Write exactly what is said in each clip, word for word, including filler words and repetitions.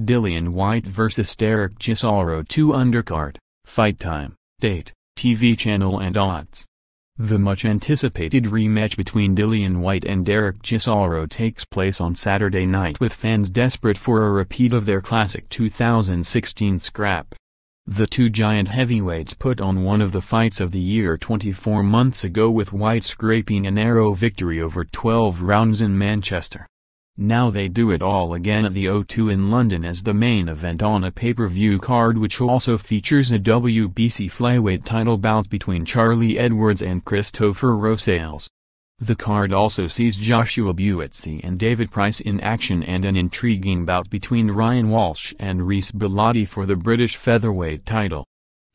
Dillian Whyte versus Derek Chisora two undercard, fight time, date, T V channel and odds. The much-anticipated rematch between Dillian Whyte and Derek Chisora takes place on Saturday night with fans desperate for a repeat of their classic two thousand sixteen scrap. The two giant heavyweights put on one of the fights of the year twenty-four months ago, with Whyte scraping a narrow victory over twelve rounds in Manchester. Now they do it all again at the O two in London as the main event on a pay-per-view card which also features a W B C flyweight title bout between Charlie Edwards and Cristofer Rosales. The card also sees Joshua Buatsi and David Price in action and an intriguing bout between Ryan Walsh and Reece Bellotti for the British featherweight title.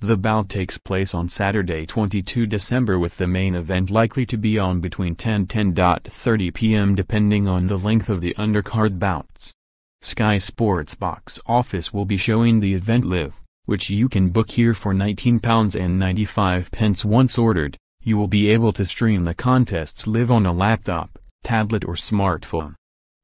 The bout takes place on Saturday the twenty-second of December, with the main event likely to be on between ten and ten thirty p m depending on the length of the undercard bouts. Sky Sports Box Office will be showing the event live, which you can book here for nineteen pounds ninety-five. Once ordered, you will be able to stream the contests live on a laptop, tablet or smartphone.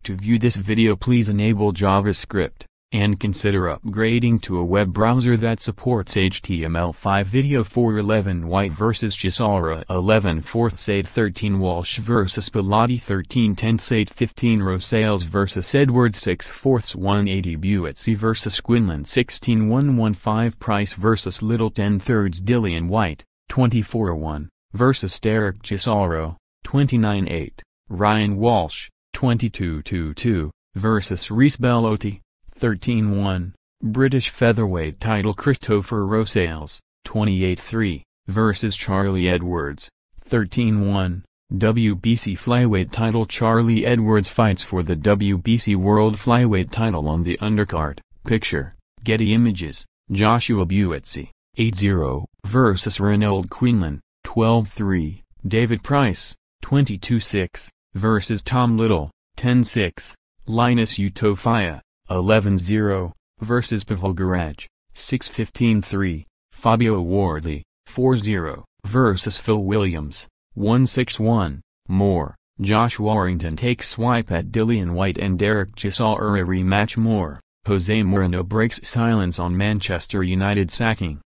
To view this video, please enable JavaScript and consider upgrading to a web browser that supports H T M L five. Video four eleven Whyte versus Chisora eleven fourths eight thirteen Walsh versus Bellotti thirteen tenths eight fifteen Rosales versus Edwards six fourths one eighty Buatsi versus Quinlan sixteen one fifteen Price versus Little ten thirds Dillian Whyte, twenty-four one, versus Derek Chisora, twenty-nine eight, Ryan Walsh, twenty-two two two, versus Reece Bellotti, thirteen one, British featherweight title Cristofer Rosales, twenty-eight three, versus Charlie Edwards, thirteen one, W B C flyweight title Charlie Edwards fights for the W B C World Flyweight title on the undercard, picture, Getty Images, Joshua Buatsi, eight zero, versus Renold Quinlan, twelve three, David Price, twenty-two six, versus Tom Little, ten six, Linus Udofia, eleven zero, versus Pavol Garaj, six fifteen three, Fabio Wardley, four zero, versus Phil Williams, one six one, more, Josh Warrington takes swipe at Dillian Whyte and Derek Chisora rematch more, Jose Mourinho breaks silence on Manchester United sacking.